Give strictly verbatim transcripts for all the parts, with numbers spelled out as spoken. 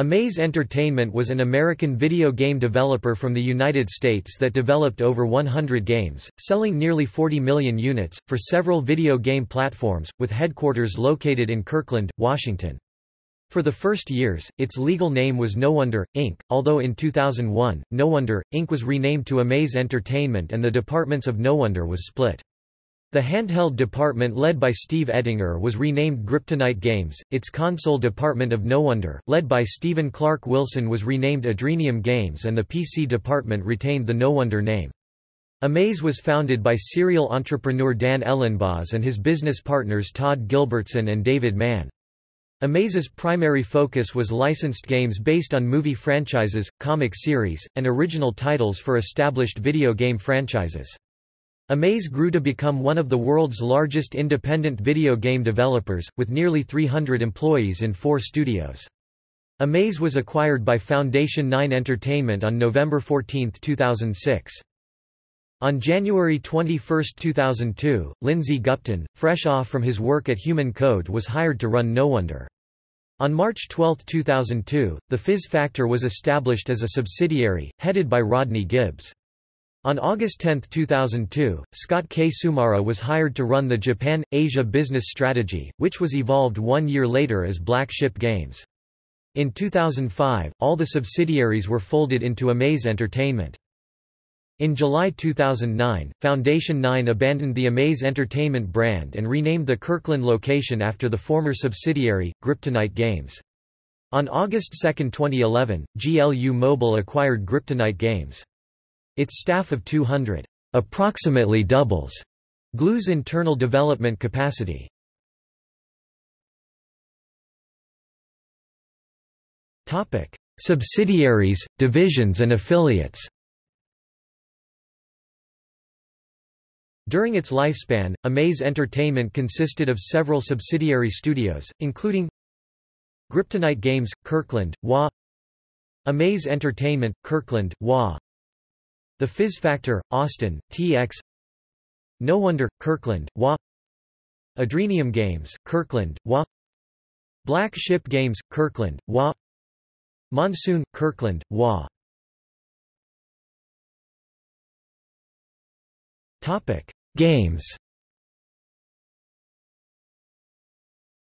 Amaze Entertainment was an American video game developer from the United States that developed over one hundred games, selling nearly forty million units, for several video game platforms, with headquarters located in Kirkland, Washington. For the first years, its legal name was KnowWonder, Incorporated, although in two thousand one, KnowWonder, Incorporated was renamed to Amaze Entertainment and the departments of KnowWonder was split. The handheld department led by Steve Ettinger was renamed Griptonite Games, its console department of KnowWonder, led by Stephen Clarke-Wilson was renamed Adrenium Games and the P C department retained the KnowWonder name. Amaze was founded by serial entrepreneur Dan Elenbaas and his business partners Todd Gilbertsen and David Mann. Amaze's primary focus was licensed games based on movie franchises, comic series, and original titles for established video game franchises. Amaze grew to become one of the world's largest independent video game developers, with nearly three hundred employees in four studios. Amaze was acquired by Foundation nine Entertainment on November fourteenth two thousand six. On January twenty-first two thousand two, Lindsay Gupton, fresh off from his work at Human Code, was hired to run KnowWonder. On March twelfth two thousand two, the Fizz Factor was established as a subsidiary, headed by Rodney Gibbs. On August tenth two thousand two, Scott K. Sumara was hired to run the Japan-Asia business strategy, which was evolved one year later as Black Ship Games. In two thousand five, all the subsidiaries were folded into Amaze Entertainment. In July two thousand nine, Foundation nine abandoned the Amaze Entertainment brand and renamed the Kirkland location after the former subsidiary, Griptonite Games. On August second twenty eleven, G L U Mobile acquired Griptonite Games. Its staff of two hundred approximately doubles G L U's internal development capacity. Topic: Subsidiaries, divisions and affiliates. During its lifespan, Amaze Entertainment consisted of several subsidiary studios, including Griptonite Games, Kirkland, W A Amaze Entertainment, Kirkland, W A The Fizz Factor, Austin, T X KnowWonder, Kirkland, W A Adrenium Games, Kirkland, W A Black Ship Games, Kirkland, W A Monsoon, Kirkland, W A Games.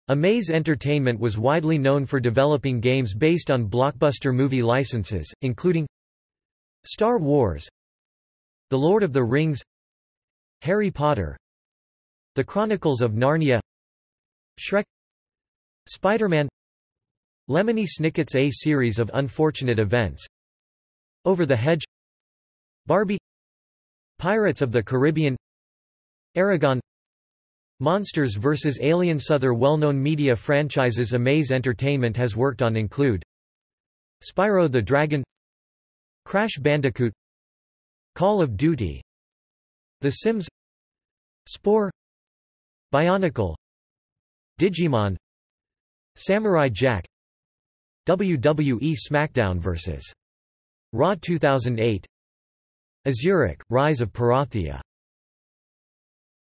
Amaze Entertainment was widely known for developing games based on blockbuster movie licenses, including Star Wars, The Lord of the Rings, Harry Potter, The Chronicles of Narnia, Shrek, Spider-Man, Lemony Snicket's A Series of Unfortunate Events, Over the Hedge, Barbie, Pirates of the Caribbean, Aragon, Monsters versus. Aliens. Other well-known media franchises Amaze Entertainment has worked on include Spyro the Dragon, Crash Bandicoot, Call of Duty, The Sims, Spore, Bionicle, Digimon, Samurai Jack, W W E SmackDown versus. Raw two thousand eight, Azuric, Rise of Parathia.